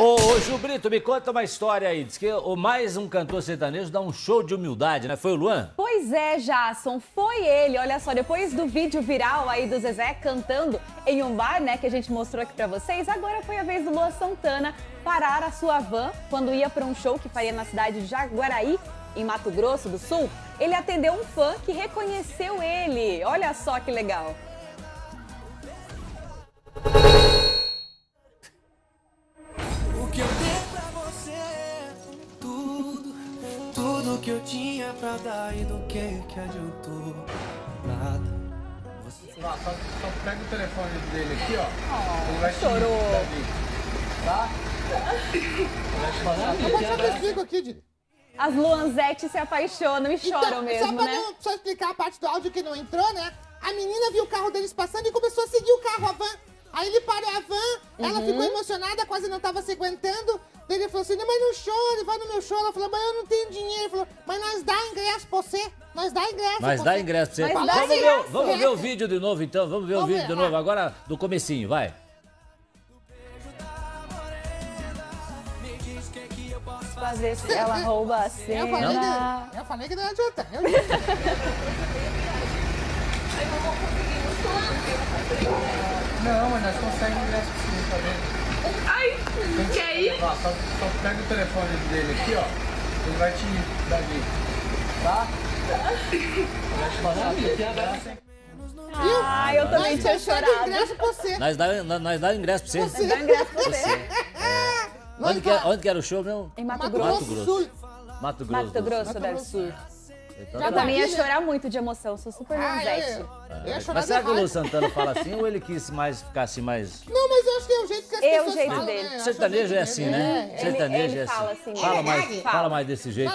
Ô, Gil Brito, me conta uma história aí. Diz que mais um cantor sertanejo dá um show de humildade, né? Foi o Luan? Pois é, Jason, foi ele. Olha só, depois do vídeo viral aí do Zezé cantando em um bar, né, que a gente mostrou aqui pra vocês, agora foi a vez do Luan Santana parar a sua van quando ia pra um show que faria na cidade de Jaguaraí, em Mato Grosso do Sul. Ele atendeu um fã que reconheceu ele. Olha só que legal. Que eu tinha pra dar e do que adiantou nada. Só pega o telefone dele aqui, ó. Oh, ele vai chorou. Tá? Eu vou só desligo aqui, Didi. As Luanzetes se apaixonam e choram então, mesmo, só pra né? Só explicar a parte do áudio que não entrou, né? A menina viu o carro deles passando e começou a seguir o carro, a van. Aí ele parou a van, ela ficou emocionada, quase não tava se aguentando. Daí ele falou assim, não, mas não chore, vai no meu show. Ela falou, mas eu não tenho dinheiro. Ele falou, mas nós dá ingresso pra você. Nós dá ingresso. Nós dá ingresso pra você. Vamos ver o vídeo de novo, então. Vamos ver o vídeo de novo. Agora, do comecinho, vai. Às vezes ela rouba a cena. Eu falei que não ia adiantar. Eu não conseguimos. Não, mas nós conseguimos ingresso pra você, tá vendo? Ai, que é isso? Só pega o telefone dele aqui, ó. Ele vai te dar aqui. Tá? Ai, eu também tinha chorado. Nós dá ingresso pra você. Nós dá ingresso pra você. Onde que era o show, meu? Em Mato Grosso. Mato Grosso do Sul. Eu também ia chorar muito de emoção, sou super Luanzete. Mas será que o Luan Santana fala assim ou ele quis mais ficar assim mais... Não, mas eu acho que é o jeito que as pessoas falam, dele. Né? Sertanejo é assim, né? Sertanejo é assim. Fala assim. Fala mais desse jeito.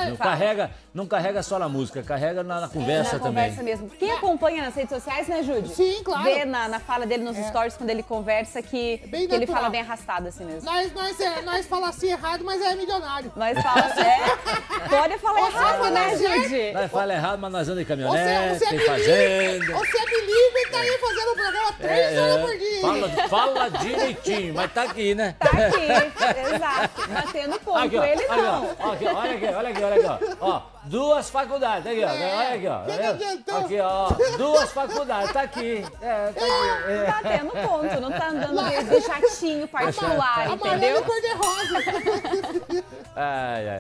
Não carrega só na música, carrega na conversa também. Na conversa mesmo. Quem acompanha nas redes sociais, né, Júlio? Sim, claro. Vê na fala dele, nos stories, quando ele conversa, que ele fala bem arrastado assim mesmo. Nós falamos assim errado, mas é milionário. Nós falamos assim. Pode falar errado, né, Júlio? Fala errado, mas nós andamos em caminhonete, tem fazenda. Você é bilíngue e tá aí fazendo o programa 3 horas por dia. Fala direitinho, mas tá aqui, né? Tá aqui, exato. Batendo ponto, aqui, ó, ele não. Aqui, ó, olha aqui, ó. Duas faculdades, aqui, ó. Aqui, ó. Duas faculdades, tá aqui. Tá tendo ponto, não tá andando de chatinho particular, entendeu? Amarelo cor-de-rosa. Ai, ai.